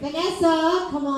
Vanessa, come on.